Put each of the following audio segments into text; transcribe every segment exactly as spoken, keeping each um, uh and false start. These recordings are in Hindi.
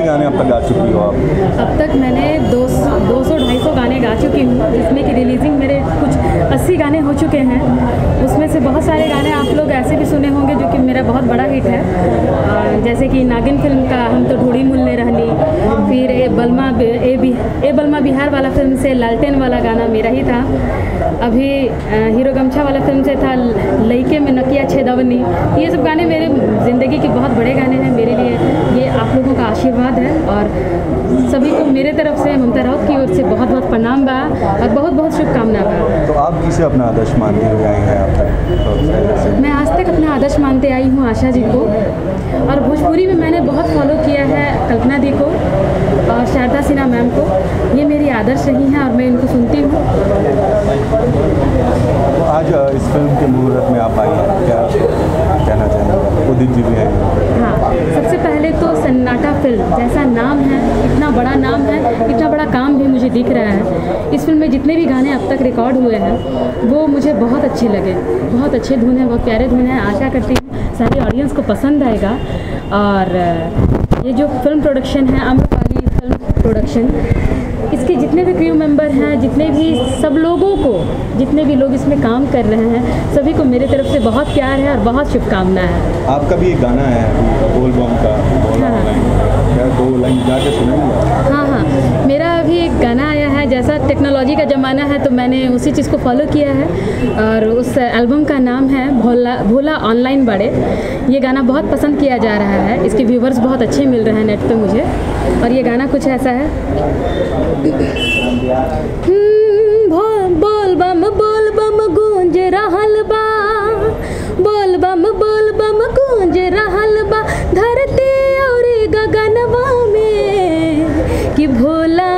कितने गाने अब तक गा चुकी हो आप? अब तक मैंने दो सौ ढाई सौ गाने गा चुकी हूँ, जिसमें कि रिलीजिंग मेरे कुछ अस्सी गाने हो चुके हैं। उसमें से बहुत सारे गाने आप लोग ऐसे भी सुने होंगे जो कि मेरा बहुत बड़ा हिट है, जैसे कि नागिन फिल्म का हम तो ढूढ़ी मुल्ले रहनी, फिर ए बलमा ए बी ए बलमा बिहार वाला फिल्म से लालटेन वाला गाना मेरा ही था। अभी हीरो गमछा वाला फिल्म से था लईके में नकिया छेदावनी। ये सब गाने मेरे ज़िंदगी के बहुत बड़े गाने हैं मेरे लिए। ये आप लोगों का आशीर्वाद है और सभी को मेरे तरफ से, ममता राउत की ओर से बहुत बहुत प्रणाम बा और बहुत बहुत शुभकामना बा। तो आप किसे अपना आदर्श मानते हुए आए हैं? आप तक मैं आज तक अपना आदर्श मानते आई हूँ आशा जी को, और भोजपुरी में मैंने बहुत फॉलो किया है कल्पना दी को और शारदा सिन्हा मैम को। ये मेरी आदर्श रही हैं और मैं इनको सुनती हूँ। तो आज इस फिल्म के मुहूर्त में आप आई हैं, क्या कहना चाहेंगे? उदित जी भी हैं। हाँ, सबसे पहले तो सन्नाटा फिल्म जैसा नाम है, इतना बड़ा नाम है, इतना बड़ा काम भी मुझे दिख रहा है। इस फिल्म में जितने भी गाने अब तक रिकॉर्ड हुए हैं वो मुझे बहुत अच्छे लगे, बहुत अच्छे धुन हैं, बहुत प्यारे धुन हैं। आशा करती हूँ सारी ऑडियंस को पसंद आएगा। और ये जो फिल्म प्रोडक्शन है अमरपाली फिल्म प्रोडक्शन, इसके जितने भी क्रू मेंबर हैं, जितने भी सब लोगों को, जितने भी लोग इसमें काम कर रहे हैं, सभी को मेरे तरफ से बहुत प्यार है और बहुत शुभकामनाएं हैं। आपका भी एक गाना है बोल बम का, दो लाइन गा के सुनाइए। हाँ हाँ, मेरा अभी एक गाना आया है, जैसा टेक्नोलॉजी का ज़माना है तो मैंने उसी चीज़ को फॉलो किया है और उस एल्बम का नाम है भोला भोला ऑनलाइन बड़े। ये गाना बहुत पसंद किया जा रहा है, इसके व्यूवर्स बहुत अच्छे मिल रहे हैं नेट पर मुझे, और ये गाना कुछ ऐसा है। बोल बम बोल बम गूंज रहल बा, बोल बम बोल बम गूंज रहल बा धरती और गगनवा में, कि भोला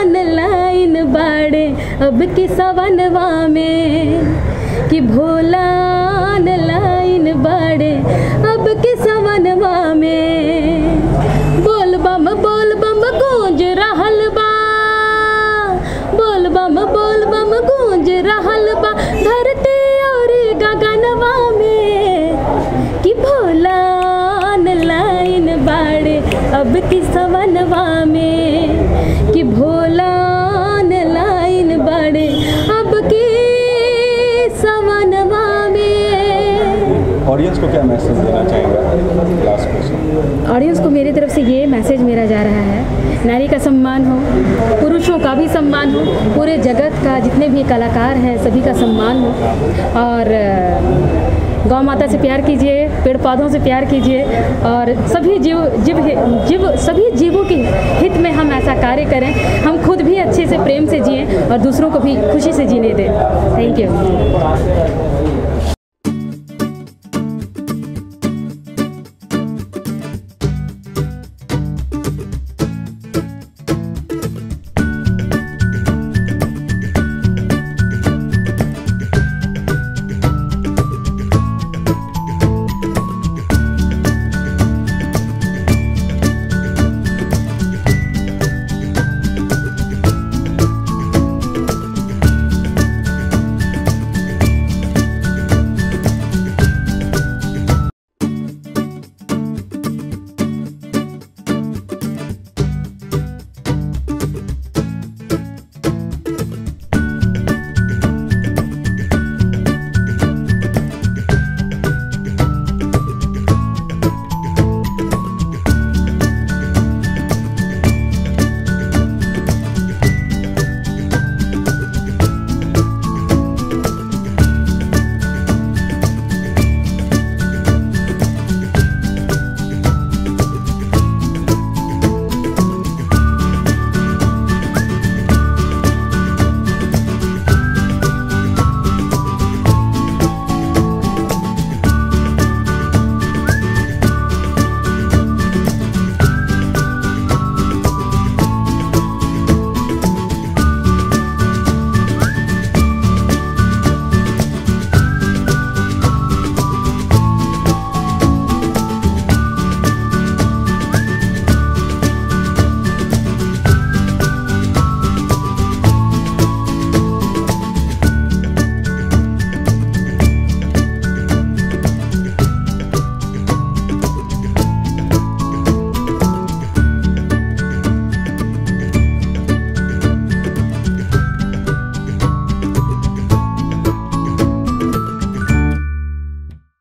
ऑनलाइन बाड़े अब के सवनवा में, कि भोला ऑनलाइन बाड़े अब के सवनवा में, बोल बम बोल बम गूंज रहल बा, बोल बम बोल बम गूंज रहल बा धरती और गगनवा में, कि भोला ऑनलाइन बाड़े अब की सवनवा में, कि भोला ऑनलाइन बाड़े अब की सवनवा में। ऑडियंस को क्या मैसेज देना चाहेंगे? ऑडियंस को मेरी तरफ से ये मैसेज मेरा जा रहा है, नारी का सम्मान हो, पुरुषों का भी सम्मान हो, पूरे जगत का जितने भी कलाकार हैं सभी का सम्मान हो, और गौ माता से प्यार कीजिए, पेड़ पौधों से प्यार कीजिए, और सभी जीव जीव जीव सभी जीवों के हित में हम ऐसा कार्य करें। हम खुद भी अच्छे से प्रेम से जिएं और दूसरों को भी खुशी से जीने दें। Thank you.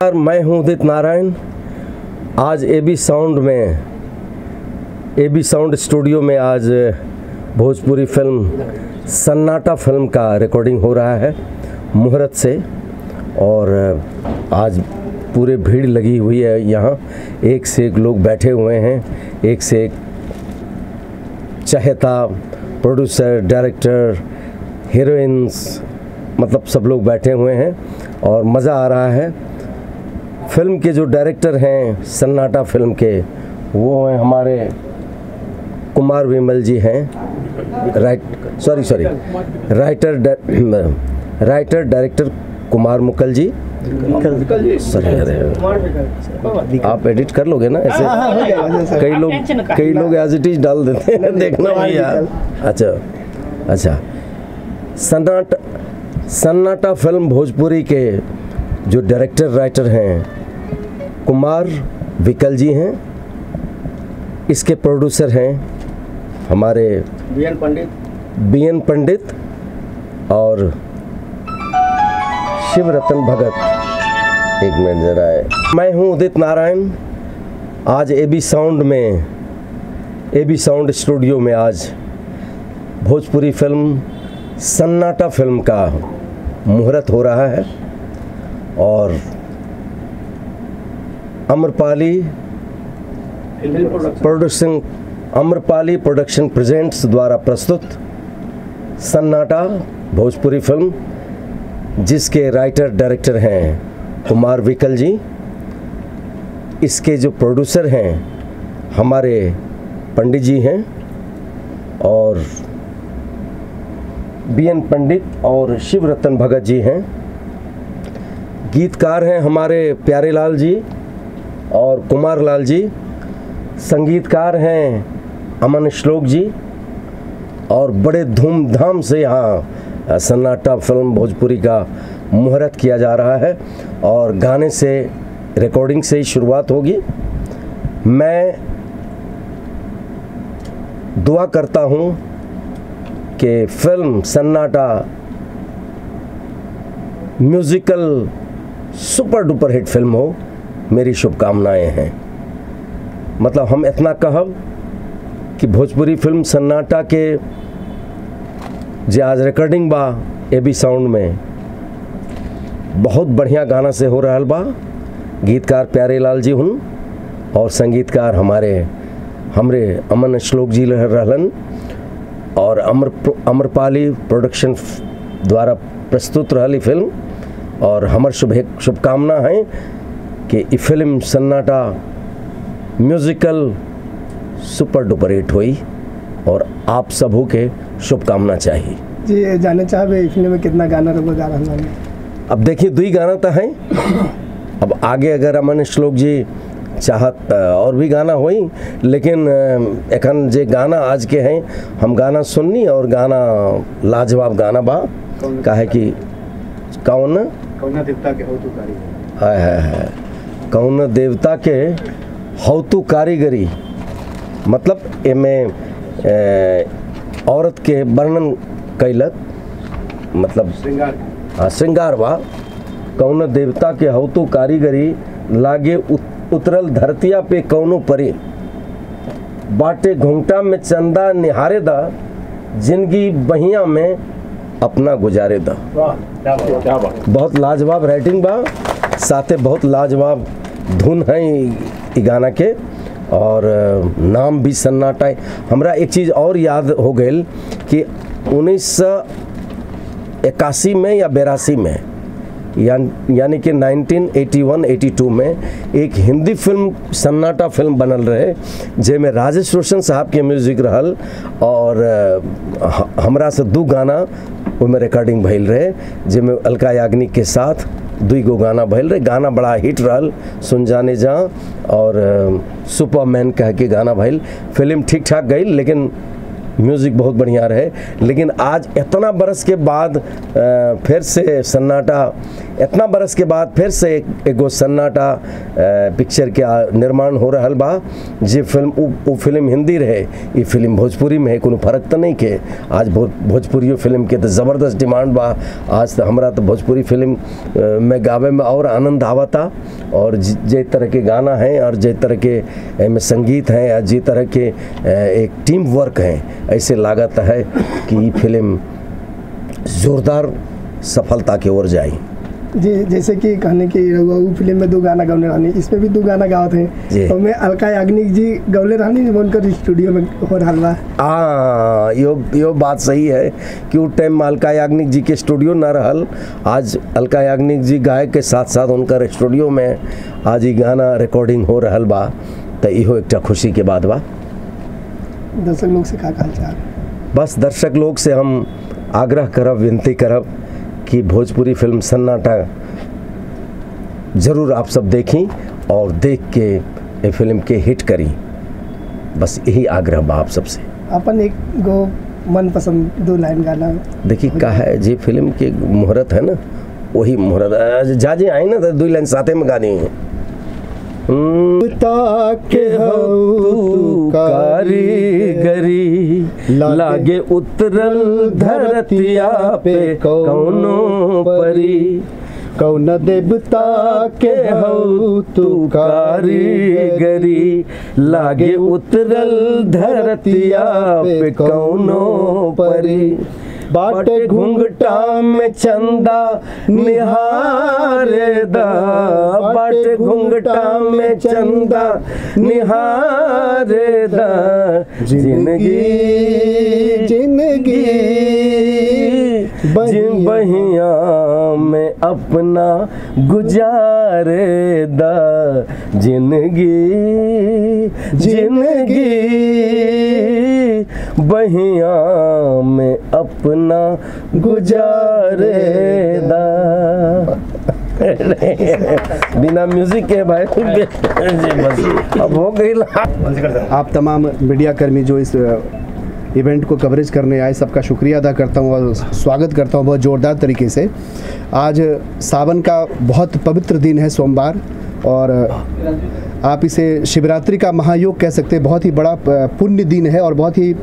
नमस्कार, मैं हूं उदित नारायण। आज एबी साउंड में एबी साउंड स्टूडियो में आज भोजपुरी फिल्म सन्नाटा फिल्म का रिकॉर्डिंग हो रहा है मुहूर्त से, और आज पूरे भीड़ लगी हुई है। यहाँ एक से एक लोग बैठे हुए हैं, एक से एक चहेता, प्रोड्यूसर, डायरेक्टर, हीरोइंस, मतलब सब लोग बैठे हुए हैं और मज़ा आ रहा है। फिल्म के जो डायरेक्टर हैं सन्नाटा फिल्म के, वो हैं हमारे कुमार विमल जी हैं, right sorry sorry writer writer director Kumar Mukal ji, sorry आप एडिट कर लोगे ना ऐसे, कई लोग कई लोग एज इट इज डाल देते हैं, देखना भाई यार। अच्छा अच्छा सन्नाटा सन्नाटा फिल्म भोजपुरी के जो डायरेक्टर राइटर हैं कुमार विकल जी हैं, इसके प्रोड्यूसर हैं हमारे B N Pandit B N Pandit और शिवरत्न भगत। एक मिनट जरा है, मैं हूं उदित नारायण। आज एबी साउंड में एबी साउंड स्टूडियो में आज भोजपुरी फिल्म सन्नाटा फिल्म का मुहूर्त हो रहा है और Amarpali production Amarpali production presents द्वारा प्रस्तुत सन्नाटा भोजपुरी फिल्म, जिसके राइटर डायरेक्टर हैं कुमार विकल जी, इसके जो प्रोड्यूसर हैं हमारे पंडित जी हैं और बी एन पंडित और शिवरतन भगत जी हैं। गीतकार हैं हमारे प्यारे लाल जी और कुमार लाल जी, संगीतकार हैं अमन श्लोक जी, और बड़े धूमधाम से यहाँ सन्नाटा फिल्म भोजपुरी का मुहूर्त किया जा रहा है और गाने से, रिकॉर्डिंग से ही शुरुआत होगी। मैं दुआ करता हूँ कि film Sannata musical super duper hit film हो, मेरी शुभकामनाएं हैं। मतलब हम इतना कहब कि भोजपुरी फिल्म सन्नाटा के जे आज रिकॉर्डिंग बा एबी साउंड में, बहुत बढ़िया गाना से हो रहल बा। गीतकार प्यारे लाल जी हूँ और संगीतकार हमारे हमरे अमन श्लोक जी रहलन, और अमर अमरपाली प्रोडक्शन द्वारा प्रस्तुत रहली फिल्म। और हमर शुभ शुभकामना है कि ये film Sannata musical super duper hit हुई और आप सबों के शुभकामना चाहिए जी। जाने चाहे फिल्म में कितना गाना रखो जा रहा है, अब देखिए दो ही गाना तो हैं। अब आगे अगर अमन श्लोक जी चाहत और भी गाना हुई, लेकिन एखन जे गाना आज के हैं हम गाना सुननी, और गाना लाजवाब गाना बा। काहे कि कौन कौन देवता के हौतु कारीगरी, हाय हाय हाय कौन देवता के हौतु कारीगरी, मतलब एमें औरत के वर्णन कैलक, मतलब श्रृंगार, हाँ श्रृंगार बा। कौन देवता के हौतु कारीगरी लागे उतरल धरतिया पे कौनो परे, बाटे घुंघटा में चंदा निहारे दा, जिंदगी बहिया में अपना गुजारे दा। बहुत लाजवाब राइटिंग बा, साथे बहुत लाजवाब धुन है ये गाना के, और नाम भी सन्नाटा है। हमरा एक चीज़ और याद हो गई कि उन्नीस सौ इक्यासी में या बेरासी में, यानी कि nineteen eighty one eighty two में एक हिंदी फिल्म सन्नाटा फिल्म बनल रहे, जेमें राजेश रोशन साहब के म्यूज़िक रहल और हमरा से दो गाना उसमें रिकॉर्डिंग भइल रहे, जेमें अलका याग्निक के साथ दुईगो गाना भइल रहे। गाना बड़ा हिट रहल, सुन जाने जा और सुपरमैन कह के गाना भइल। फिल्म ठीक ठाक गई, लेकिन म्यूज़िक बहुत बढ़िया रहे। लेकिन आज इतना बरस के बाद फिर से सन्नाटा, इतना बरस के बाद फिर से एगो सन्नाटा पिक्चर के निर्माण हो रहा बा। जे फिल्म वो फिल्म हिंदी रहे, ये फिल्म भोजपुरी में है, कोनो फर्क तो नहीं के। आज भोजपुरी फिल्म के तो ज़बरदस्त डिमांड बा। आज तो हमरा तो भोजपुरी फिल्म में गावे में और आनंद आवता, और जे तरह के गाना हैं और जे तरह के में संगीत हैं और जे तरह के एक टीम वर्क हैं, ऐसे लागत है कि ये फिल्म जोरदार सफलता की ओर जाए। जी, जैसे कि कहने की वो फिल्म में दो गाना गौले रहनी, इसमें भी दो गाना गावत हैं। और मैं अलका याग्निक जी गौले रहनी बनकर स्टूडियो में हो रहा। हाँ, यो यो बात सही है कि वो टाइम अलका याग्निक जी के स्टूडियो ना रहल। आज अलका याग्निक जी गायक के साथ साथ उनकर स्टूडियो में आज ही गाना रिकॉर्डिंग हो रहा बा, तो इहो एक खुशी के बात बा। दर्शक लोग से का कहल चाह? बस दर्शक लोग से हम आग्रह करब, विनती करब कि भोजपुरी फिल्म सन्नाटा ज़रूर आप सब देखें और देख के ये फिल्म के हिट करी। बस यही आग्रह बा आप सबसे। अपन एक गो मनपसंद दो लाइन गाना देखिए का है जी। फिल्म के मुहूर्त है ना, वही मुहूर्त जाजे आए ना तो दो लाइन साथे में गानी है। ताके हऊ कारीगरी लागे उतरल धरतिया पे कौनो परी, कौन देवता के हऊ तू कारीगरी लागे उतरल धरतिया पे कौनो परी, बाटे घुंघटा में चंदा निहारे दा, बाटे घुंघटा में चंदा निहारे दा, जिंदगी जिंदगी बहिया में अपना गुजारे दा, जिंदगी जिंदगी बहिया में अपना ना गुजारे दा। बिना म्यूजिक के भाई अब हो गई। आप तमाम मीडिया कर्मी जो इस इवेंट को कवरेज करने आए, सबका शुक्रिया अदा करता हूँ और स्वागत करता हूँ बहुत ज़ोरदार तरीके से। आज सावन का बहुत पवित्र दिन है, सोमवार, और आप इसे शिवरात्रि का महायोग कह सकते हैं। बहुत ही बड़ा पुण्य दिन है और बहुत ही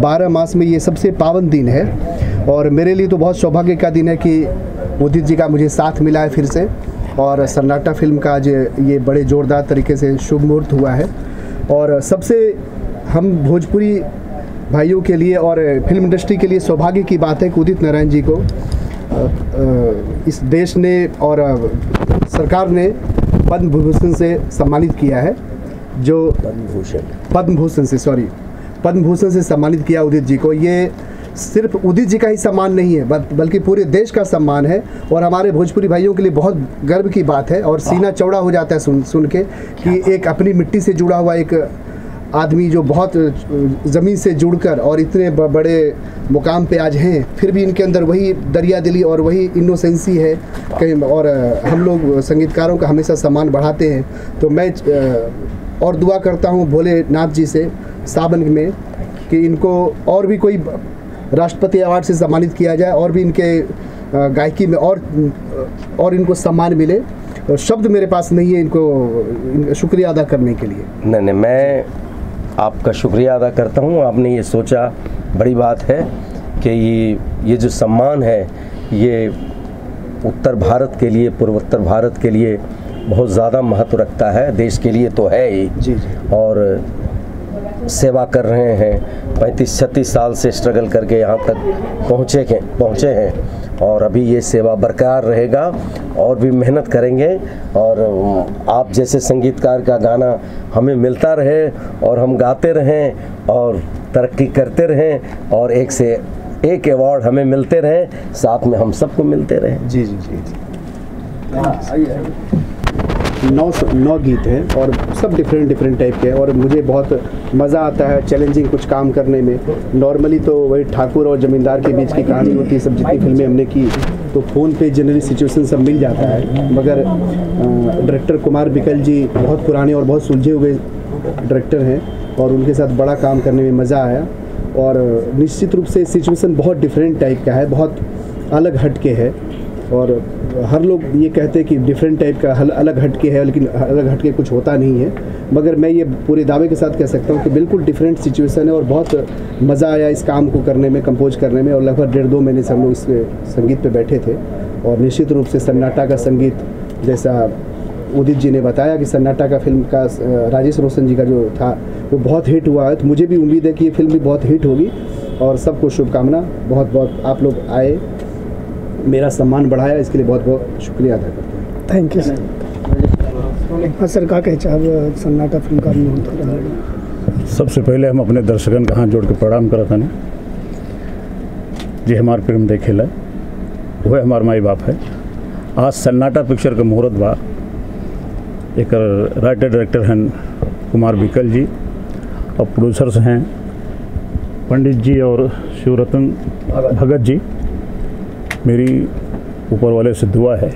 बारह मास में ये सबसे पावन दिन है। और मेरे लिए तो बहुत सौभाग्य का दिन है कि उदित जी का मुझे साथ मिला है फिर से, और सन्नाटा फिल्म का आज ये बड़े ज़ोरदार तरीके से शुभ मुहूर्त हुआ है। और सबसे हम भोजपुरी भाइयों के लिए और फिल्म इंडस्ट्री के लिए सौभाग्य की बात है कि उदित नारायण जी को इस देश ने और सरकार ने पद्म भूषण से सम्मानित किया है। जो पद्म भूषण पद्म भूषण से सॉरी पद्म भूषण से सम्मानित किया उदित जी को। ये सिर्फ उदित जी का ही सम्मान नहीं है, बल्कि पूरे देश का सम्मान है, और हमारे भोजपुरी भाइयों के लिए बहुत गर्व की बात है। और सीना चौड़ा हो जाता है सुन सुन के कि एक अपनी मिट्टी से जुड़ा हुआ एक आदमी जो बहुत ज़मीन से जुड़कर और इतने बड़े मुकाम पे आज हैं, फिर भी इनके अंदर वही दरिया दिली और वही इनोसेंसी है कहीं। और हम लोग संगीतकारों का हमेशा सम्मान बढ़ाते हैं, तो मैं और दुआ करता हूँ भोलेनाथ जी से सावन में कि इनको और भी कोई राष्ट्रपति अवार्ड से सम्मानित किया जाए, और भी इनके गायकी में और और इनको सम्मान मिले। शब्द मेरे पास नहीं है इनको शुक्रिया अदा करने के लिए। नहीं नहीं, मैं आपका शुक्रिया अदा करता हूँ। आपने ये सोचा, बड़ी बात है कि ये ये जो सम्मान है ये उत्तर भारत के लिए, पूर्वोत्तर भारत के लिए बहुत ज़्यादा महत्व रखता है। देश के लिए तो है ही जी, जी। और सेवा कर रहे हैं, पैंतीस छत्तीस साल से स्ट्रगल करके यहाँ तक पहुँचे के पहुँचे हैं, और अभी ये सेवा बरकरार रहेगा और भी मेहनत करेंगे। और आप जैसे संगीतकार का गाना हमें मिलता रहे और हम गाते रहें और तरक्की करते रहें और एक से एक अवार्ड हमें मिलते रहें, साथ में हम सबको मिलते रहें। जी जी जी, जी। नौ नौ गीत हैं और सब डिफरेंट डिफरेंट टाइप के हैं, और मुझे बहुत मज़ा आता है चैलेंजिंग कुछ काम करने में। नॉर्मली तो वही ठाकुर और ज़मींदार के बीच की कहानी होती है, सब जितनी फिल्में हमने की तो फ़ोन पे जनरली सिचुएशन सब मिल जाता है, मगर डायरेक्टर कुमार विकल जी बहुत पुराने और बहुत सुलझे हुए डायरेक्टर हैं, और उनके साथ बड़ा काम करने में मज़ा आया। और निश्चित रूप से सिचुएशन बहुत डिफरेंट टाइप का है, बहुत अलग हटके है और हर लोग ये कहते हैं कि डिफरेंट टाइप का अलग हटके है, लेकिन अलग हटके कुछ होता नहीं है। मगर मैं ये पूरे दावे के साथ कह सकता हूँ कि बिल्कुल डिफरेंट सिचुएशन है और बहुत मज़ा आया इस काम को करने में, कंपोज करने में। और लगभग डेढ़ दो महीने से हम लोग इस संगीत पे बैठे थे और निश्चित रूप से सन्नाटा का संगीत, जैसा उदित जी ने बताया कि सन्नाटा का फिल्म का राजेश रोशन जी का जो था वो बहुत हिट हुआ है, तो मुझे भी उम्मीद है कि ये फिल्म भी बहुत हिट होगी और सबको शुभकामना। बहुत बहुत आप लोग आए, मेरा सम्मान बढ़ाया, इसके लिए बहुत बहुत शुक्रिया अदा करता हूँ। Thank you sir. हाँ सर, का कहचाव सन्नाटा फिल्म का मुहूर्त हो रहा है। सबसे पहले हम अपने दर्शकन का हाथ जोड़ के प्रणाम करता हैं जी, हमार फिल्म देखेला वह हमार माई बाप है। आज सन्नाटा पिक्चर का मुहूर्त बा, एक राइटर डायरेक्टर हैं कुमार विकल जी और प्रोड्यूसर्स हैं पंडित जी और शिवरत्न भगत जी। मेरी ऊपर वाले से दुआ है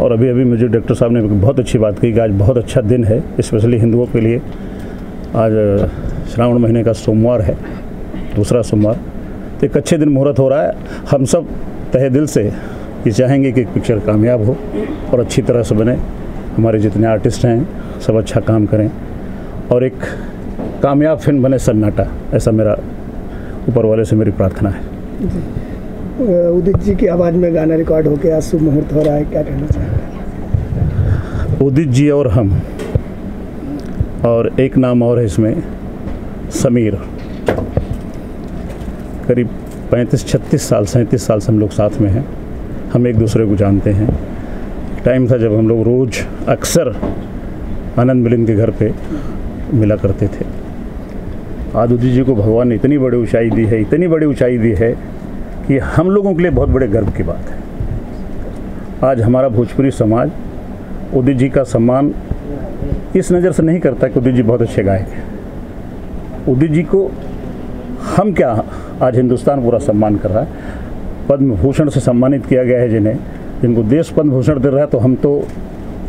और अभी अभी मुझे डॉक्टर साहब ने बहुत अच्छी बात कही कि आज बहुत अच्छा दिन है, स्पेशली हिंदुओं के लिए। आज श्रावण महीने का सोमवार है, दूसरा सोमवार, तो एक अच्छे दिन मुहूर्त हो रहा है। हम सब तहे दिल से ये चाहेंगे कि पिक्चर कामयाब हो और अच्छी तरह से बने, हमारे जितने आर्टिस्ट हैं सब अच्छा काम करें और एक कामयाब फिल्म बने सन्नाटा, ऐसा मेरा ऊपर वाले से मेरी प्रार्थना है। उदित जी की आवाज़ में गाना रिकॉर्ड होकर आज शुभ मुहूर्त हो रहा है, क्या कहना चाहिए? उदित जी और हम और एक नाम और है इसमें, समीर। करीब पैंतीस छत्तीस साल, सैंतीस साल से हम लोग साथ में हैं, हम एक दूसरे को जानते हैं। टाइम था जब हम लोग रोज़ अक्सर आनंद मिलिंद के घर पे मिला करते थे। आज उदित जी को भगवान ने इतनी बड़ी ऊंचाई दी है, इतनी बड़ी ऊंचाई दी है कि हम लोगों के लिए बहुत बड़े गर्व की बात है। आज हमारा भोजपुरी समाज उदित जी का सम्मान इस नज़र से नहीं करता कि उदित जी बहुत अच्छे गायक हैं। उदित जी को हम क्या, आज हिंदुस्तान पूरा सम्मान कर रहा है, पद्म भूषण से सम्मानित किया गया है जिन्हें, जिनको देश पद्म भूषण दे रहा है, तो हम तो,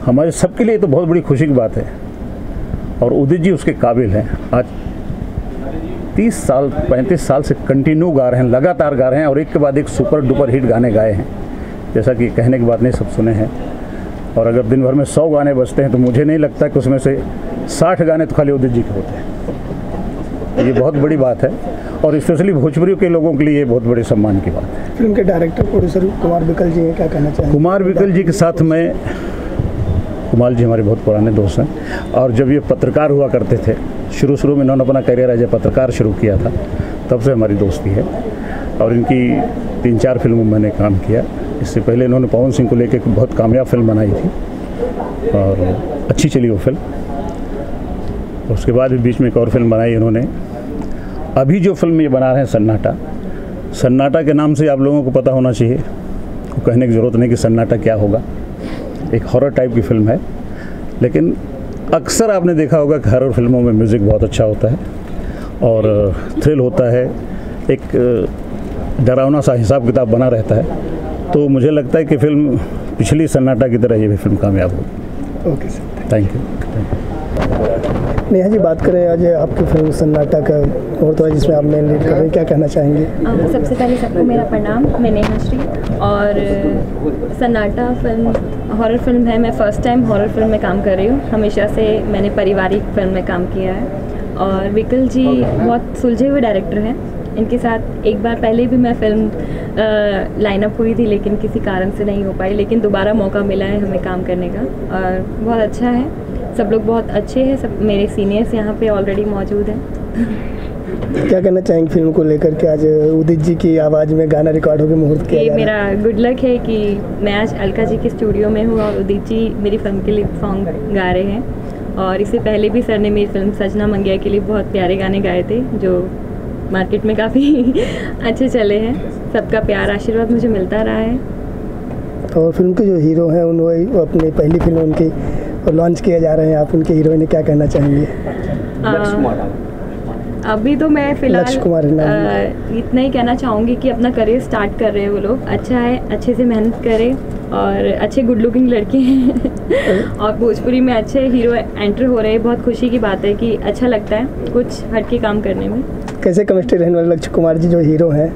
हमारे सबके लिए तो बहुत बड़ी खुशी की बात है और उदित जी उसके काबिल हैं। आज तीस साल पैंतीस साल से कंटिन्यू गा रहे हैं, लगातार गा रहे हैं और एक के बाद एक सुपर डुपर हिट गाने गाए हैं, जैसा कि कहने की बात नहीं, सब सुने हैं। और अगर दिन भर में सौ गाने बजते हैं तो मुझे नहीं लगता कि उसमें से साठ गाने तो खाली उदित जी के होते हैं। ये बहुत बड़ी बात है और स्पेशली भोजपुरी के लोगों के लिए ये बहुत बड़े सम्मान की बात है। फिल्म के डायरेक्टर प्रोड्यूसर कुमार विकल जी हैं, क्या कहना चाहिए? कुमार विकल जी के साथ मैं, कुमार जी हमारे बहुत पुराने दोस्त हैं और जब ये पत्रकार हुआ करते थे, शुरू शुरू में इन्होंने अपना करियर एज ए पत्रकार शुरू किया था, तब से हमारी दोस्ती है और इनकी तीन चार फिल्मों में मैंने काम किया। इससे पहले इन्होंने पवन सिंह को लेकर बहुत कामयाब फिल्म बनाई थी और अच्छी चली वो फिल्म। उसके बाद भी बीच में एक और फिल्म बनाई इन्होंने। अभी जो फिल्म ये बना रहे हैं सन्नाटा, सन्नाटा के नाम से आप लोगों को पता होना चाहिए, कहने की ज़रूरत नहीं कि सन्नाटा क्या होगा। एक हॉरर टाइप की फिल्म है, लेकिन अक्सर आपने देखा होगा कि हॉरर फिल्मों में म्यूज़िक बहुत अच्छा होता है और थ्रिल होता है, एक डरावना सा हिसाब किताब बना रहता है। तो मुझे लगता है कि फिल्म पिछली सन्नाटा की तरह ये भी फिल्म कामयाब होगी। Okay sir, thank you. Neha ji, बात करें आज आपकी फिल्म सन्नाटा का और तो जिसमें आप मेन लीड कर रहे हैं, क्या कहना चाहेंगे? सबसे पहले सबको मेरा प्रणाम। मैं नेहा श्री और सन्नाटा फिल्म हॉरर फिल्म है, मैं फ़र्स्ट टाइम हॉरर फिल्म में काम कर रही हूँ। हमेशा से मैंने पारिवारिक फिल्म में काम किया है और विकल जी बहुत सुलझे हुए डायरेक्टर हैं। इनके साथ एक बार पहले भी मैं फिल्म लाइनअप हुई थी लेकिन किसी कारण से नहीं हो पाई, लेकिन दोबारा मौका मिला है हमें काम करने का और बहुत अच्छा है। सब लोग बहुत अच्छे हैं, सब मेरे सीनियर्स यहाँ पे ऑलरेडी मौजूद हैं। क्या कहना चाहेंगे फिल्म को लेकर के आज उदित जी की आवाज़ में गाना रिकॉर्ड होकर मुहूर्त किया? ये मेरा गुड लक है कि मैं आज अलका जी के स्टूडियो में हूँ और उदित जी मेरी फिल्म के लिए सॉन्ग गा रहे हैं और इससे पहले भी सर ने मेरी फिल्म सजना मंगिया के लिए बहुत प्यारे गाने गाए थे जो मार्केट में काफ़ी अच्छे चले हैं। सबका प्यार आशीर्वाद मुझे मिलता रहा है। और फिल्म के जो हीरो हैं उन्होंने अपनी पहली फिल्म उनकी लॉन्च किए जा रहे हैं, आप उनके हीरो ने क्या कहना चाहेंगे? अभी तो मैं फिलहाल इतना ही कहना चाहूँगी कि अपना करियर स्टार्ट कर रहे हैं वो लोग, अच्छा है, अच्छे से मेहनत करें और अच्छे गुड लुकिंग लड़के हैं और भोजपुरी में अच्छे हीरो एंटर हो रहे हैं। बहुत खुशी की बात है कि अच्छा लगता है कुछ हटके काम करने में। कैसे केमिस्ट्री रहने वाले लक्ष्य कुमार जी जो हीरो हैं?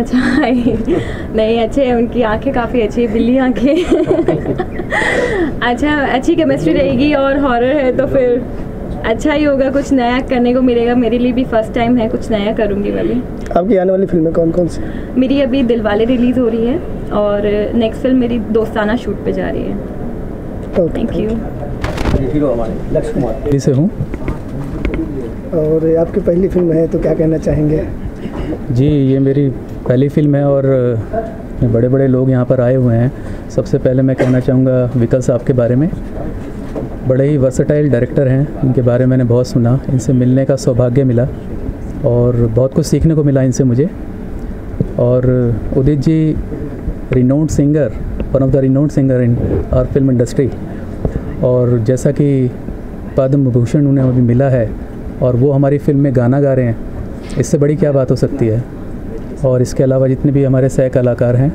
अच्छा नहीं अच्छे, उनकी आंखें काफ़ी अच्छी, बिल्ली आंखें अच्छा अच्छी केमिस्ट्री रहेगी और हॉरर है तो फिर अच्छा ही होगा, कुछ नया करने को मिलेगा। मेरे लिए भी फर्स्ट टाइम है, कुछ नया करूंगी वाली। आपकी आने वाली फिल्में कौन कौन सी? मेरी अभी दिलवाले रिलीज हो रही है और नेक्स्ट फिल्म मेरी दोस्ताना शूट पे जा रही है। Thank you. लक्ष्य कुमार जी से हूँ। और आपकी पहली फिल्म है तो क्या कहना चाहेंगे? जी ये मेरी पहली फिल्म है और बड़े बड़े लोग यहाँ पर आए हुए हैं। सबसे पहले मैं कहना चाहूँगा विकल साहब के बारे में, बड़े ही वर्सेटाइल डायरेक्टर हैं। इनके बारे में मैंने बहुत सुना, इनसे मिलने का सौभाग्य मिला और बहुत कुछ सीखने को मिला इनसे मुझे। और Udit ji renowned singer, one of the renowned singer in our film industry, और जैसा कि पद्म भूषण उन्हें अभी मिला है और वो हमारी फिल्म में गाना गा रहे हैं, इससे बड़ी क्या बात हो सकती है। और इसके अलावा जितने भी हमारे सह कलाकार हैं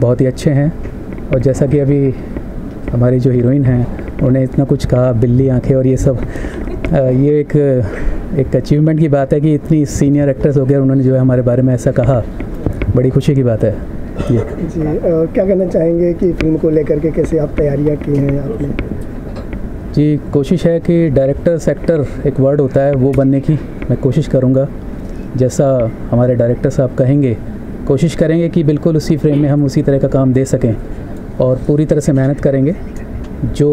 बहुत ही अच्छे हैं। और जैसा कि अभी हमारी जो हीरोइन हैं उन्हें इतना कुछ कहा, बिल्ली आंखें और ये सब, ये एक एक अचीवमेंट की बात है कि इतनी सीनियर एक्ट्रेस हो गए उन्होंने जो है हमारे बारे में ऐसा कहा, बड़ी खुशी की बात है ये जी। और क्या कहना चाहेंगे कि फिल्म को लेकर के कैसे आप तैयारियां की हैं आपने? जी कोशिश है कि डायरेक्टर सेक्टर एक वर्ड होता है वो बनने की मैं कोशिश करूँगा, जैसा हमारे डायरेक्टर साहब कहेंगे कोशिश करेंगे कि बिल्कुल उसी फ्रेम में हम उसी तरह का काम दे सकें और पूरी तरह से मेहनत करेंगे। जो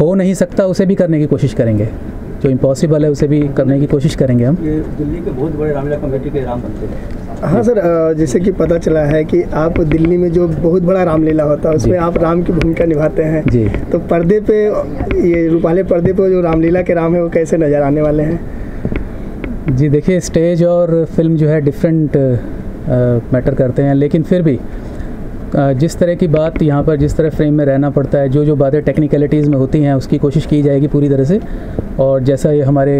हो नहीं सकता उसे भी करने की कोशिश करेंगे, जो इम्पॉसिबल है उसे भी करने की कोशिश करेंगे हम। ये दिल्ली के बहुत बड़े रामलीला कमेटी के राम बनते हैं। हाँ सर, जैसे कि पता चला है कि आप दिल्ली में जो बहुत बड़ा रामलीला होता है उसमें आप राम की भूमिका निभाते हैं जी, तो पर्दे पे, ये रूपाले पर्दे पे जो रामलीला के राम है वो कैसे नज़र आने वाले हैं? जी देखिए स्टेज और फिल्म जो है डिफरेंट मैटर करते हैं, लेकिन फिर भी जिस तरह की बात यहाँ पर जिस तरह फ्रेम में रहना पड़ता है, जो जो बातें टेक्निकलिटीज़ में होती हैं उसकी कोशिश की जाएगी पूरी तरह से। और जैसा ये हमारे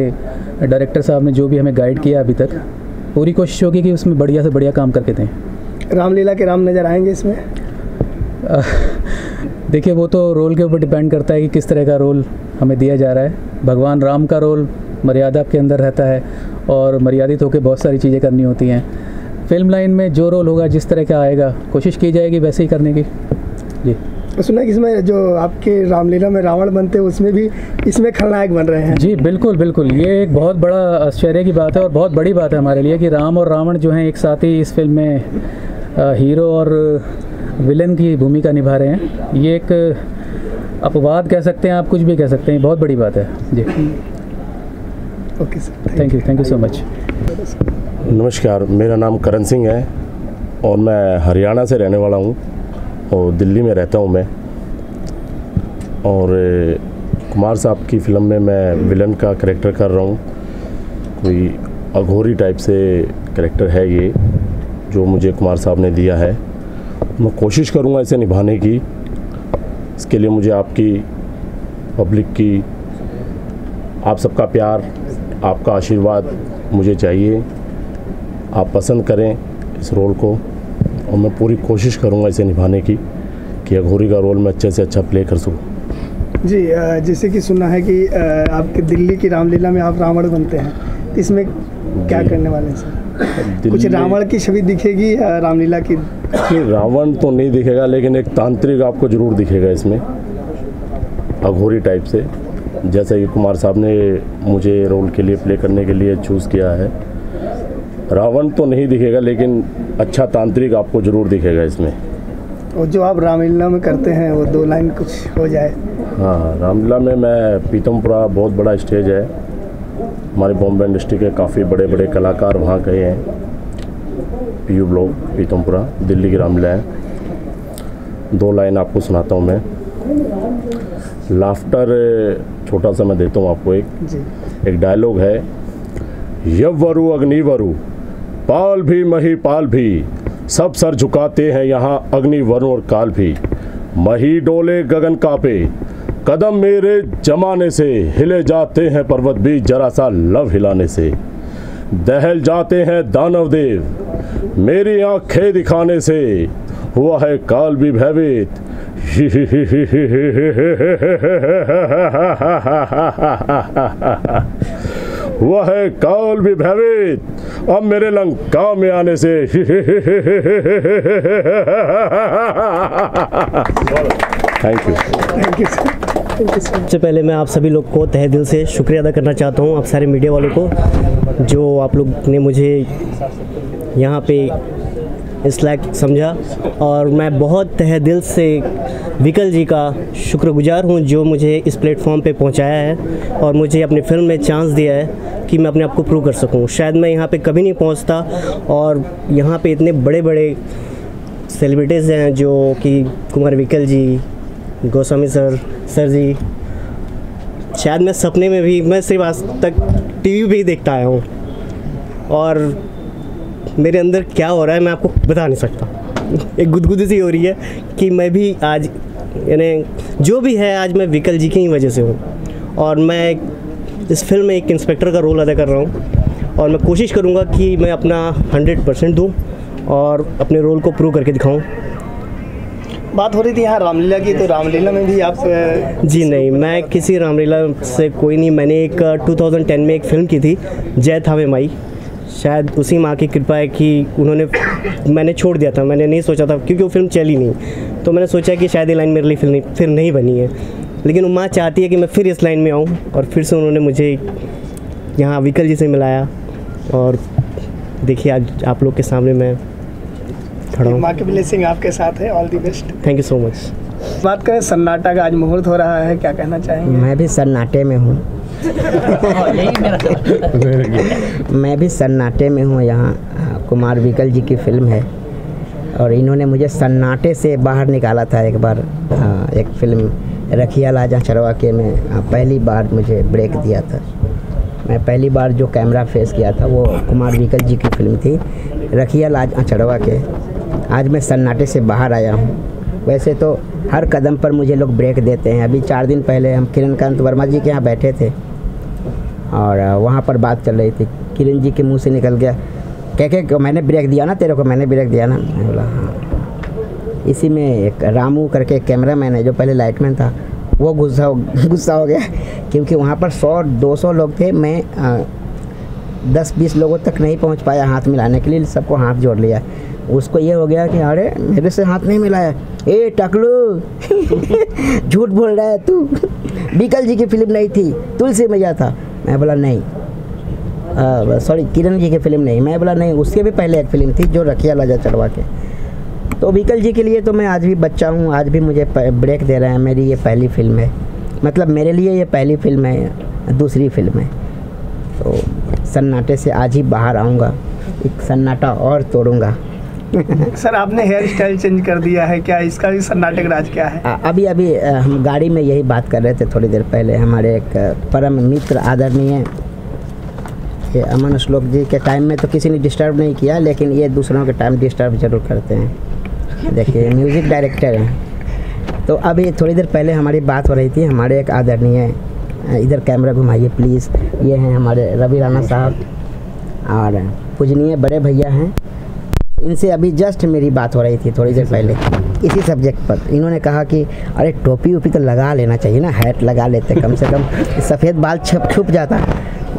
डायरेक्टर साहब ने जो भी हमें गाइड किया अभी तक, पूरी कोशिश होगी कि उसमें बढ़िया से बढ़िया काम करके दें। रामलीला के राम नज़र आएंगे इसमें? देखिए वो तो रोल के ऊपर डिपेंड करता है कि किस तरह का रोल हमें दिया जा रहा है। भगवान राम का रोल मर्यादा के अंदर रहता है और मर्यादित होकर बहुत सारी चीज़ें करनी होती हैं। फिल्म लाइन में जो रोल होगा जिस तरह का आएगा कोशिश की जाएगी वैसे ही करने की जी। सुना कि इसमें जो आपके रामलीला में रावण बनते हैं उसमें भी इसमें खलनायक बन रहे हैं? जी बिल्कुल बिल्कुल, ये एक बहुत बड़ा आश्चर्य की बात है और बहुत बड़ी बात है हमारे लिए कि राम और रावण जो हैं एक साथ ही इस फिल्म में हीरो और विलन की भूमिका निभा रहे हैं। ये एक अपवाद कह सकते हैं, आप कुछ भी कह सकते हैं, बहुत बड़ी बात है जी। Okay sir, thank you. Thank you so much. नमस्कार, मेरा नाम करण सिंह है और मैं हरियाणा से रहने वाला हूँ और दिल्ली में रहता हूँ मैं। और कुमार साहब की फ़िल्म में मैं विलन का करैक्टर कर रहा हूँ, कोई अघोरी टाइप से करैक्टर है ये जो मुझे कुमार साहब ने दिया है। मैं कोशिश करूँगा इसे निभाने की, इसके लिए मुझे आपकी, पब्लिक की, आप सबका प्यार, आपका आशीर्वाद मुझे चाहिए। आप पसंद करें इस रोल को और मैं पूरी कोशिश करूंगा इसे निभाने की कि अघोरी का रोल मैं अच्छे से अच्छा प्ले कर सकूं। जी जैसे कि सुना है कि आपके दिल्ली की रामलीला में आप रावण बनते हैं, इसमें क्या करने वाले हैं सर? कुछ रावण की छवि दिखेगी रामलीला की? रावण तो नहीं दिखेगा लेकिन एक तांत्रिक आपको ज़रूर दिखेगा इसमें, अघोरी टाइप से, जैसा कि कुमार साहब ने मुझे रोल के लिए प्ले करने के लिए चूज़ किया है। रावण तो नहीं दिखेगा लेकिन अच्छा तांत्रिक आपको ज़रूर दिखेगा इसमें। और जो आप रामलीला में करते हैं वो दो लाइन कुछ हो जाए। हाँ, रामलीला में मैं पीतमपुरा, बहुत बड़ा स्टेज है हमारे बॉम्बे इंडस्ट्री के, काफ़ी बड़े बड़े कलाकार वहाँ गए हैं, P U block Pitampura Delhi की रामलीला है। दो लाइन आपको सुनाता हूँ मैं, लाफ्टर छोटा सा मैं देता हूँ आपको। एक जी। एक डायलॉग है, यववरु अग्निवरु पाल भी महीपाल भी, सब सर झुकाते हैं यहाँ अग्निवरु और काल भी, मही डोले गगन कापे, कदम मेरे जमाने से, हिले जाते हैं पर्वत भी जरा सा लव हिलाने से, दहल जाते हैं दानव देव, मेरी आंखें दिखाने से हुआ है काल विभ्रमित। वह है काल विभ्रमित अब मेरे लंका में आने से। Thank you thank you sir. सबसे पहले मैं आप सभी लोग को तहे दिल से शुक्रिया अदा करना चाहता हूं, आप सारे मीडिया वालों को, जो आप लोग ने मुझे यहां पे इस लायक समझा। और मैं बहुत तहे दिल से विकल जी का शुक्रगुजार हूं जो मुझे इस प्लेटफॉर्म पे पहुंचाया है और मुझे अपनी फिल्म में चांस दिया है कि मैं अपने आप को प्रूव कर सकूं। शायद मैं यहाँ पे कभी नहीं पहुँचता और यहाँ पे इतने बड़े बड़े सेलिब्रिटीज़ हैं जो कि कुमार विकल जी, गोस्वामी सर सर जी, शायद मैं सपने में भी, मैं सिर्फ आज तक टीवी पे ही देखता आया हूँ और मेरे अंदर क्या हो रहा है मैं आपको बता नहीं सकता। एक गुदगुदी सी हो रही है कि मैं भी आज, यानी जो भी है आज मैं विकल जी की ही वजह से हूँ और मैं इस फिल्म में एक इंस्पेक्टर का रोल अदा कर रहा हूँ और मैं कोशिश करूँगा कि मैं अपना हंड्रेड परसेंट दूँ और अपने रोल को प्रूव करके दिखाऊँ। बात हो रही थी यहाँ रामलीला की, तो रामलीला में भी आप? जी नहीं, मैं किसी रामलीला से कोई नहीं। मैंने एक दो हज़ार दस में एक फ़िल्म की थी जय थावे माई, शायद उसी माँ की कृपा है कि उन्होंने, मैंने छोड़ दिया था, मैंने नहीं सोचा था क्योंकि वो फिल्म चली नहीं, तो मैंने सोचा कि शायद ये लाइन मेरे लिए फिल्म नहीं, फिर नहीं बनी है, लेकिन वो माँ चाहती है कि मैं फिर इस लाइन में आऊँ और फिर से उन्होंने मुझे यहाँ विकल जी से मिलाया और देखिए आज आप लोग के सामने मैं खड़ा हूँ। माँ की ब्लेसिंग आपके साथ है, all the best. Thank you so much. बात करें सन्नाटा का, आज मुहूर्त हो रहा है, क्या कहना चाहेंगे? मैं भी सन्नाटे में हूँ। मैं भी सन्नाटे में हूँ। यहाँ कुमार विकल जी की फिल्म है और इन्होंने मुझे सन्नाटे से बाहर निकाला था एक बार। आ, एक फिल्म रखिया लाजा चरवाके में आ, पहली बार मुझे ब्रेक दिया था। मैं पहली बार जो कैमरा फेस किया था वो कुमार विकल जी की फिल्म थी रखिया लाजा चरवाके। आज मैं सन्नाटे से बाहर आया हूँ। वैसे तो हर कदम पर मुझे लोग ब्रेक देते हैं। अभी चार दिन पहले हम किरण कांत वर्मा जी के यहाँ बैठे थे और वहाँ पर बात चल रही थी, किरण जी के मुंह से निकल गया, कह के मैंने ब्रेक दिया ना तेरे को, मैंने ब्रेक दिया ना। मैं बोला हाँ। इसी में एक रामू करके कैमरा मैन है जो पहले लाइटमैन था, वो गुस्सा गुस्सा हो गया क्योंकि वहाँ पर सौ दो सौ लोग थे, मैं दस बीस लोगों तक नहीं पहुँच पाया हाथ मिलाने के लिए, सबको हाथ जोड़ लिया। उसको ये हो गया कि अरे मेरे से हाथ नहीं मिलाया, ए टकलू झूठ बोल रहा है तू, विकल जी की फिल्म नहीं थी, तुलसी मैया था। मैं बोला नहीं, सॉरी किरण जी की फिल्म नहीं। मैं बोला नहीं, उसके भी पहले एक फिल्म थी जो रखिया लाजा चढ़वा के। तो विकल जी के लिए तो मैं आज भी बच्चा हूँ, आज भी मुझे ब्रेक दे रहे हैं। मेरी ये पहली फिल्म है, मतलब मेरे लिए ये पहली फिल्म है, दूसरी फिल्म है, तो सन्नाटे से आज ही बाहर आऊँगा, एक सन्नाटा और तोड़ूँगा। सर आपने हेयर स्टाइल चेंज कर दिया है, क्या इसका भी सन्नाटे का राज क्या है? अभी अभी हम गाड़ी में यही बात कर रहे थे थोड़ी देर पहले। हमारे एक परम मित्र आदरणीय अमन श्लोक जी के टाइम में तो किसी ने डिस्टर्ब नहीं किया, लेकिन ये दूसरों के टाइम डिस्टर्ब जरूर करते हैं। देखिए म्यूज़िक डायरेक्टर हैं, तो अभी थोड़ी देर पहले हमारी बात हो रही थी। हमारे एक आदरणीय, इधर कैमरा घुमाइए प्लीज़, ये हैं हमारे रवि राणा साहब और पूजनीय बड़े भैया हैं, इनसे अभी जस्ट मेरी बात हो रही थी थोड़ी देर पहले इसी सब्जेक्ट पर। इन्होंने कहा कि अरे टोपी वोपी तो लगा लेना चाहिए ना, हैट लगा लेते कम से कम, सफ़ेद बाल छप छुप जाता।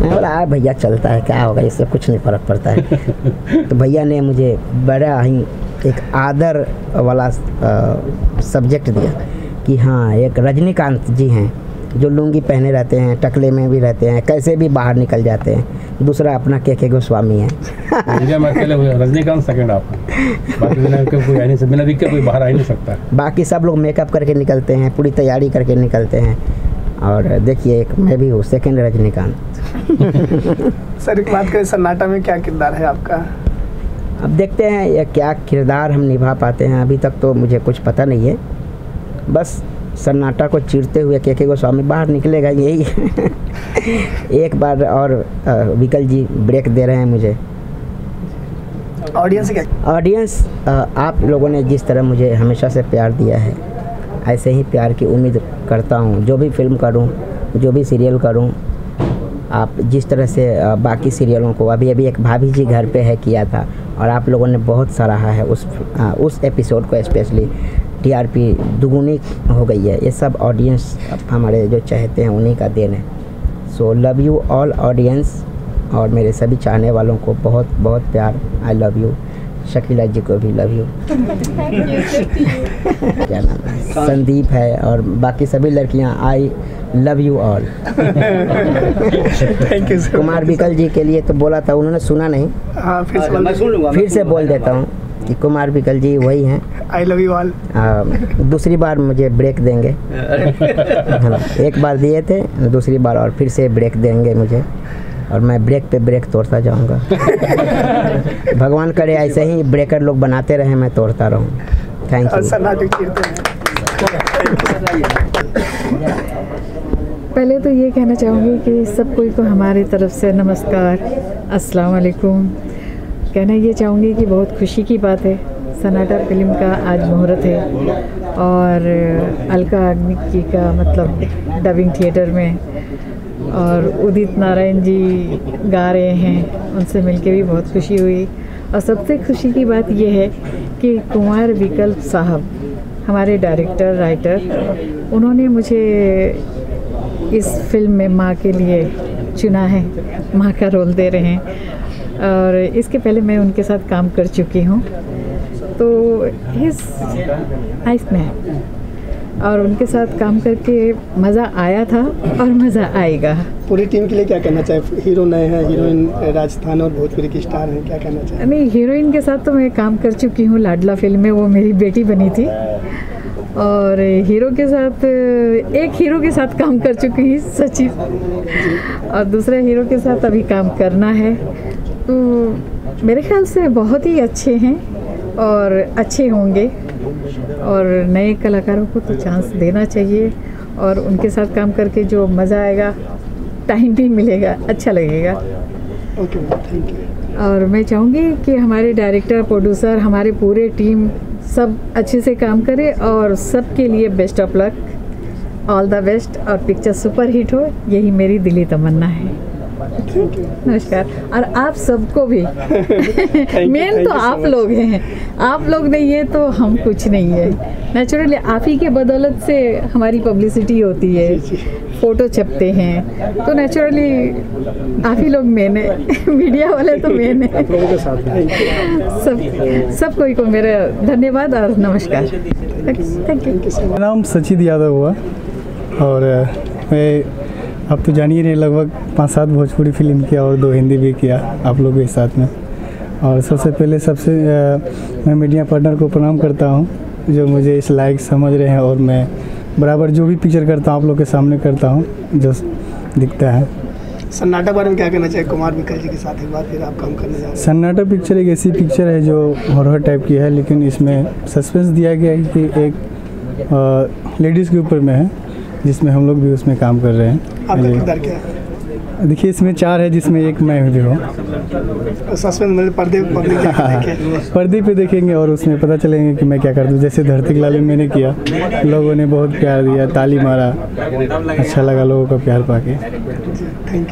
मैं बोला अरे भैया चलता है, क्या होगा, इससे कुछ नहीं फ़र्क पड़ता है। तो भैया ने मुझे बड़ा ही एक आदर वाला सब्जेक्ट दिया कि हाँ एक रजनीकांत जी हैं जो लुंगी पहने रहते हैं, टकले में भी रहते हैं, कैसे भी बाहर निकल जाते हैं। दूसरा अपना के के गोस्वामी है। रजनीकांत सेकंड आप, बाकी बिना कोई आ नहीं सकता, बिना विकल कोई बाहर आ नहीं सकता। बाकी सब लोग मेकअप करके निकलते हैं, पूरी तैयारी करके निकलते हैं और देखिए एक मैं भी हूँ सेकंड रजनीकांत। सर एक बात करें सन्नाटा में क्या किरदार है आपका? अब देखते हैं ये क्या किरदार हम निभा पाते हैं, अभी तक तो मुझे कुछ पता नहीं है। बस सन्नाटा को चीरते हुए के के गोस्वामी बाहर निकलेगा, यही एक बार और विकल जी ब्रेक दे रहे हैं मुझे। ऑडियंस क्या? ऑडियंस आप लोगों ने जिस तरह मुझे हमेशा से प्यार दिया है, ऐसे ही प्यार की उम्मीद करता हूँ। जो भी फिल्म करूँ, जो भी सीरियल करूँ, आप जिस तरह से बाकी सीरियलों को अभी अभी एक भाभी जी घर पे है किया था और आप लोगों ने बहुत सराहा है उस उस एपिसोड को, स्पेशली टीआरपी दुगुनी हो गई है। ये सब ऑडियंस हमारे जो चाहते हैं उन्हीं का देन है। So love you all audience, और मेरे सभी चाहने वालों को बहुत बहुत प्यार, I love you. Shakeela ji को भी लव यू। क्या नाम है, संदीप है, और बाकी सभी लड़कियां I love you all. Thank you. Kumar Vikal ji के लिए तो बोला था, उन्होंने सुना नहीं, आ, फिर से मैं सुन लूंगा, फिर से बोल देता हूँ कि कुमार विकल जी वही हैं, आई लव यू ऑल। दूसरी बार मुझे ब्रेक देंगे, एक बार दिए थे, दूसरी बार और फिर से ब्रेक देंगे मुझे, और मैं ब्रेक पे ब्रेक तोड़ता जाऊंगा। भगवान करे ऐसे ही ब्रेकर लोग बनाते रहे, मैं तोड़ता रहूँ। Thank you. पहले तो ये कहना चाहूँगी कि सब कोई को हमारी तरफ से नमस्कार, अस्सलाम वालेकुम। कहना ये चाहूँगी कि बहुत खुशी की बात है, सन्नाटा फिल्म का आज मुहूर्त है और अलका याग्निक जी का मतलब डबिंग थिएटर में, और उदित नारायण जी गा रहे हैं, उनसे मिलके भी बहुत खुशी हुई। और सबसे खुशी की बात यह है कि कुमार विकल साहब हमारे डायरेक्टर राइटर, उन्होंने मुझे इस फिल्म में माँ के लिए चुना है, माँ का रोल दे रहे हैं, और इसके पहले मैं उनके साथ काम कर चुकी हूँ, तो इस नाइस मैन, और उनके साथ काम करके मज़ा आया था और मज़ा आएगा। पूरी टीम के लिए क्या कहना चाहे, हीरो नए हैं, हीरोइन राजस्थान और भोजपुरी की स्टार हैं, क्या कहना चाहे? नहीं, हीरोइन के साथ तो मैं काम कर चुकी हूँ, लाडला फिल्म में वो मेरी बेटी बनी थी, और हीरो के साथ एक हीरो के साथ काम कर चुकी हूँ सचिन, और दूसरे हीरो के साथ अभी काम करना है। तो मेरे ख्याल से बहुत ही अच्छे हैं और अच्छे होंगे, और नए कलाकारों को तो चांस देना चाहिए, और उनके साथ काम करके जो मज़ा आएगा, टाइम भी मिलेगा, अच्छा लगेगा। Okay, thank you. और मैं चाहूँगी कि हमारे डायरेक्टर, प्रोड्यूसर, हमारे पूरे टीम सब अच्छे से काम करे, और सबके लिए best of luck, all the best, और पिक्चर सुपर हिट हो, यही मेरी दिली तमन्ना है। नमस्कार। और आप सबको भी, मेन तो आप लोग हैं, आप लोग नहीं है तो हम कुछ नहीं है। नेचुरली आप ही के बदौलत से हमारी पब्लिसिटी होती है, फोटो छपते हैं, तो नेचुरली आप ही लोग मेन है, मीडिया वाले तो मेन है। सब सब कोई को मेरा धन्यवाद और नमस्कार। Thank you. मेरा नाम सचिन यादव हुआ, और मैं, आप तो जानिए रहे, लगभग पाँच सात भोजपुरी फिल्म किया और दो हिंदी भी किया आप लोगों के साथ में। और सबसे पहले सबसे मैं मीडिया पार्टनर को प्रणाम करता हूं, जो मुझे इस लायक समझ रहे हैं, और मैं बराबर जो भी पिक्चर करता हूं आप लोग के सामने करता हूं जो दिखता है। सन्नाटा बारे में क्या कहना चाहिए, कुमार विकल जी के साथ एक बार फिर आप काम करने जा रहे हैं? सन्नाटा पिक्चर एक ऐसी पिक्चर है जो हॉरर टाइप की है, लेकिन इसमें सस्पेंस दिया गया है कि एक लेडीज़ के ऊपर में है, जिसमें हम लोग भी उसमें काम कर रहे हैं। आपका किरदार क्या है? देखिए, इसमें चार है, जिसमें एक मैं भी हूँ। पर्दे पर्दे पे देखेंगे और उसमें पता चलेंगे कि मैं क्या कर दूँ। जैसे धरती के लाल मैंने किया, लोगों ने बहुत प्यार दिया, ताली मारा, अच्छा लगा लोगों का प्यार पाके। Thank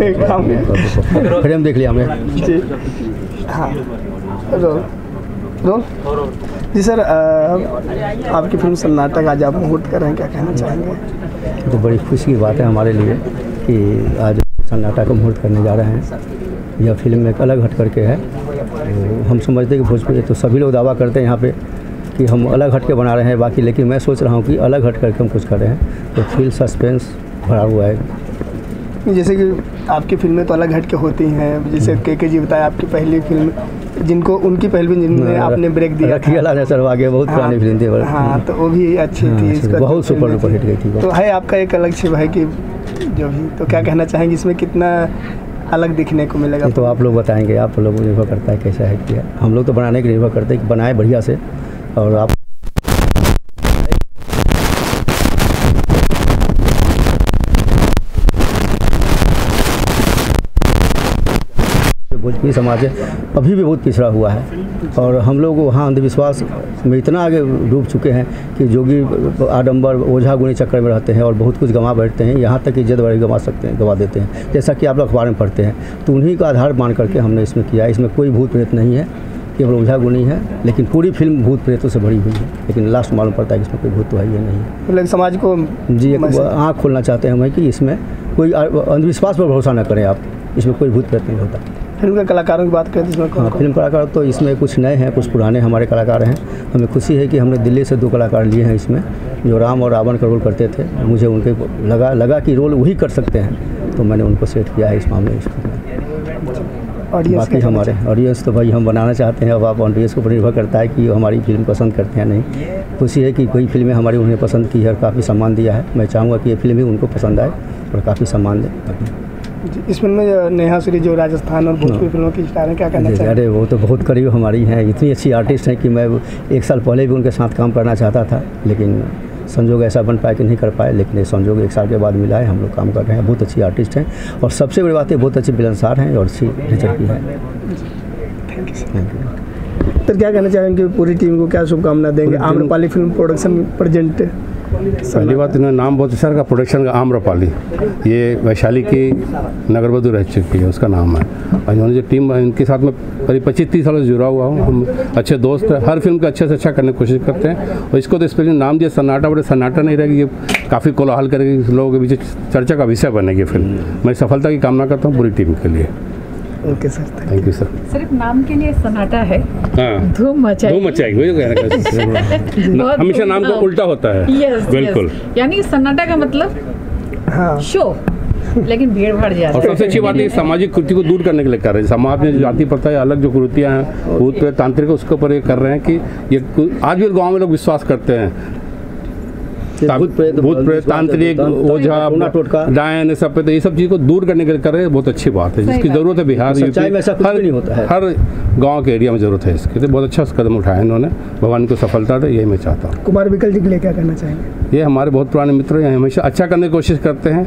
you. फिल्म देख लिया हमने जी। सर, आपकी फिल्म सन्नाटा का आज आप मुहूर्त कर रहे हैं, क्या कहना चाहेंगे? तो बड़ी खुशी की बात है हमारे लिए कि आज सन्नाटा का मुहूर्त करने जा रहे हैं। यह फिल्म एक अलग हट करके है, तो हम समझते हैं कि भोजपुरी तो सभी लोग दावा करते हैं यहाँ पे कि हम अलग हट के बना रहे हैं बाकी, लेकिन मैं सोच रहा हूँ कि अलग हट करके हम कुछ कर रहे हैं, तो फील सस्पेंस भरा हुआ है। जैसे कि आपकी फिल्में तो अलग हट के होती हैं, जैसे के के जी बताया आपकी पहली फिल्म, जिनको उनकी पहली जिनमें आपने ब्रेक दिया, बहुत पुरानी फिल्म थी। हाँ, तो वो भी अच्छी थी, इसका बहुत सुपर डुपर हिट गई थी। तो है आपका एक अलग शिव है कि जो भी, तो क्या कहना चाहेंगे, इसमें कितना अलग दिखने को मिलेगा? तो आप लोग बताएंगे, आप लोग को निर्भर करता है कैसा है किया, हम लोग तो बनाने के निर्भर करते हैं कि बनाए बढ़िया से, और आप भोजपुरी समाज अभी भी बहुत पिछड़ा हुआ है और हम लोग वहाँ अंधविश्वास में इतना आगे डूब चुके हैं कि जोगी आडंबर ओझा गुनी चक्कर में रहते हैं और बहुत कुछ गंवा बैठते हैं, यहाँ तक कि इज्जत वाली गंवा सकते हैं गंवा देते हैं, जैसा कि आप लोग अखबार में पढ़ते हैं। तो उन्हीं का आधार मान करके हमने इसमें किया। इसमें कोई भूत प्रेत नहीं है, केवल ओझा गुनी है, लेकिन पूरी फिल्म भूत प्रेतों से भरी हुई है। लेकिन लास्ट मालूम पड़ता है कि इसमें कोई भूत तो है ही नहीं है। लेकिन समाज को जी आँख खोलना चाहते हैं हम कि इसमें कोई अंधविश्वास पर भरोसा न करें आप, इसमें कोई भूत प्रेत नहीं होता। फिल्म के कलाकारों की बात करें तो इसमें हाँ, फिल्म कलाकार तो इसमें कुछ नए हैं, कुछ पुराने हमारे कलाकार हैं। हमें खुशी है कि हमने दिल्ली से दो कलाकार लिए हैं इसमें, जो राम और रावण का रोल करते थे। मुझे उनके लगा लगा कि रोल वही कर सकते हैं, तो मैंने उनको सेट किया है इस मामले में। बाकी हमारे ऑडियंस तो भाई हम बनाना चाहते हैं, अब आप ऑडियंस के ऊपर निर्भर करता है कि हमारी फिल्म पसंद करते हैं नहीं। खुशी है कि कोई फिल्में हमारी उन्हें पसंद की है और काफ़ी सम्मान दिया है। मैं चाहूँगा कि ये फिल्म ही उनको पसंद आए और काफ़ी सम्मान दें। इस फिल्म में नेहा श्री जो राजस्थान और भोजपुरी फिल्मों की स्टार हैं, क्या कहना चाहिए? अरे वो तो बहुत करीब हमारी हैं, इतनी अच्छी आर्टिस्ट हैं कि मैं एक साल पहले भी उनके साथ काम करना चाहता था, लेकिन संजोग ऐसा बन पाया कि नहीं कर पाए। लेकिन ये संजोग एक साल के बाद मिला है, हम लोग काम कर रहे हैं। बहुत अच्छी आर्टिस्ट हैं और सबसे बड़ी बात है बहुत अच्छी मिलनसार हैं और अच्छी नेचर की हैं। Thank you thank you sir. क्या कहना चाहेंगे, पूरी टीम को क्या शुभकामना देंगे? Amrapali film production present. पहली बात इन्होंने नाम बहुत सर का प्रोडक्शन का आम्रपाली, ये वैशाली की नगरवधू रह चुकी है, उसका नाम है। और इन्होंने जो टीम है इनके साथ में करीब पच्चीस तीस सालों से जुड़ा हुआ हूँ। हम अच्छे दोस्त हैं, हर फिल्म का अच्छे से अच्छा करने की कोशिश करते हैं। और इसको तो स्पेशली नाम दिया सन्नाटा, बड़े सन्नाटा नहीं रहेगी, ये काफ़ी कोलाहल करेगी, लोगों के बीच चर्चा का विषय बनेगी फिल्म। मैं सफलता की कामना करता हूँ पूरी टीम के लिए। Okay sir, thank you sir. सिर्फ नाम के लिए सन्नाटा है, धूम मचाएगी, धूम मचाएगी। हमेशा नाम को उल्टा होता है। यस, बिल्कुल, यानी सन्नाटा का मतलब हाँ शो, लेकिन भीड़ बढ़ जाती है। और सबसे अच्छी बात है सामाजिक कुरीति को दूर करने के लिए कर रहे हैं। समाज में जाति प्रथा या अलग जो कुरीतियाँ हैं, भूत प्रेत तांत्रिक, उसके ऊपर ये कर रहे हैं कि ये आज भी गाँव में लोग विश्वास करते हैं भूत प्रेत तांत्रिक ओझा डायन सब पे, तो ये सब चीज़ को दूर करने के लिए कर रहे हैं। बहुत अच्छी बात है, जिसकी ज़रूरत है बिहार यूपी हर हर गांव के एरिया में ज़रूरत है इसकी। तो बहुत अच्छा कदम उठाया इन्होंने, भगवान को सफलता दे, यही मैं चाहता हूँ। कुमार विकल जी के लिए क्या करना चाहेंगे? ये हमारे बहुत पुराने मित्र हैं, हमेशा अच्छा करने की कोशिश करते हैं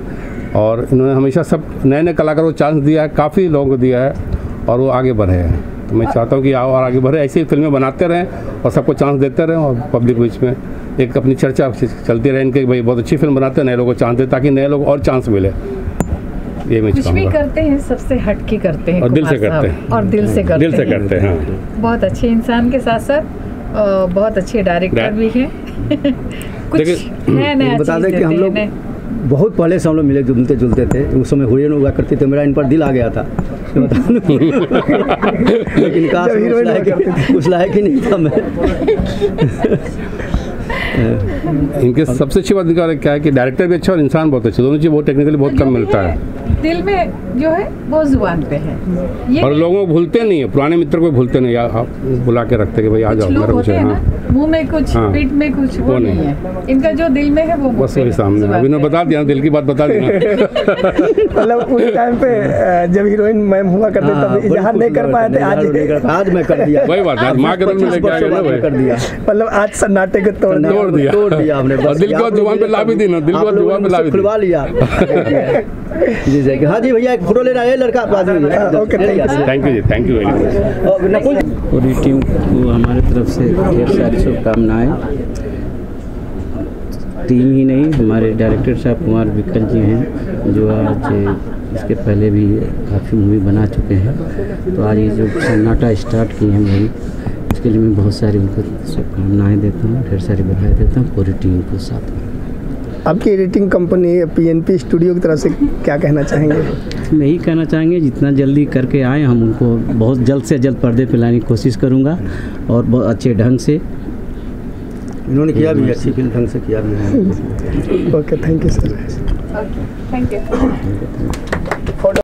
और इन्होंने हमेशा सब नए नए कलाकारों को चांस दिया है, काफ़ी लोगों को दिया है और वो आगे बढ़े हैं। तो मैं चाहता हूँ कि आओ और आगे बढ़े, ऐसे ही फिल्में बनाते रहें और सबको चांस देते रहें और पब्लिक बीच में एक अपनी चर्चा चलती रहे इनके, भाई बहुत अच्छी फिल्म बनाते हैं, नए लोगों को चांस दे ताकि नए लोग और चांस मिले। ये मैं कुछ भी करते हैं सबसे हट के करते हैं और दिल से करते हैं और दिल से करते हैं दिल से करते हैं बहुत अच्छे इंसान के साथ साथ बहुत अच्छे डायरेक्टर भी हैं। कुछ बता दें कि हम लोग बहुत पहले से हम लोग मिले जुलते जुलते थे, उस समय हुए हुआ करते थे, मेरा इन पर दिल आ गया था बता लेकिन कहा उस लायक ही नहीं था मैं। इनके सबसे अच्छी बात निकाल क्या है कि डायरेक्टर भी अच्छा और इंसान बहुत अच्छा, दोनों चीज़ बहुत टेक्निकली बहुत कम मिलता है। दिल में जो है वो जुबान पे है और लोगों को भूलते नहीं है, पुराने मित्र को भूलते नहीं, आप बुला के रखते कि भाई आ जाओ मेरा कुछ है, मुंह में कुछ पीठ में कुछ वो नहीं है, इनका जो दिल में है वो बस वही सामने। अभी उन्होंने बता दिया, दिल की बात बता दी, मतलब उस टाइम पे जब हीरोइन मैम हुआ करते तब इजहार नहीं कर पाए थे, आज आज मैं कर दिया, वही बात है, माँ के रूम में लेके आ गया, वही कर दिया, मतलब आज सन्नाटे को तोड़ दिया तोड़ दिया तोड़ दिया हमने, बस दिल को जुबान पे ला भी दी ना, दिल को जुबान पे ला भी खुलवा लिया जी। जय हाँ जी भैया, एक फोटो लेना है लड़का बाद में। ओके थैंक यू जी, थैंक यू वेरी मच। और नकुल पूरी टीम को हमारे तरफ से ढेर सारी शुभकामनाएं। टीम ही नहीं, हमारे डायरेक्टर साहब कुमार विकल जी हैं जो आज इसके पहले भी काफ़ी मूवी बना चुके हैं, तो आज ये जो सन्नाटा स्टार्ट किए हैं भाई, इसके लिए मैं बहुत सारी उनको शुभकामनाएँ देता हूँ, ढेर सारी बधाई देता हूँ पूरी टीम को। साथ में आपकी एडिटिंग कंपनी पीएनपी स्टूडियो की तरफ से क्या कहना चाहेंगे? नहीं कहना चाहेंगे, जितना जल्दी करके आए हम उनको बहुत जल्द से जल्द पर्दे पे लाने की कोशिश करूंगा और बहुत अच्छे ढंग से इन्होंने किया भी, अच्छी ढंग से किया भी है। Okay thank you sir, thank you.